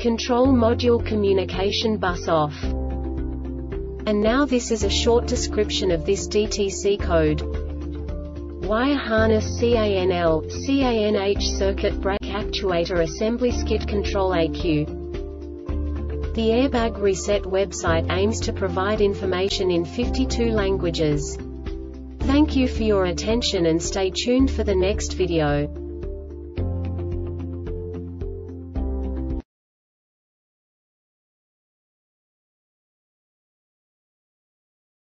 control module communication bus off. And now this is a short description of this DTC code. Wire harness CANL, CANH circuit brake actuator assembly skid control ECU. The Airbag Reset website aims to provide information in 52 languages. Thank you for your attention and stay tuned for the next video.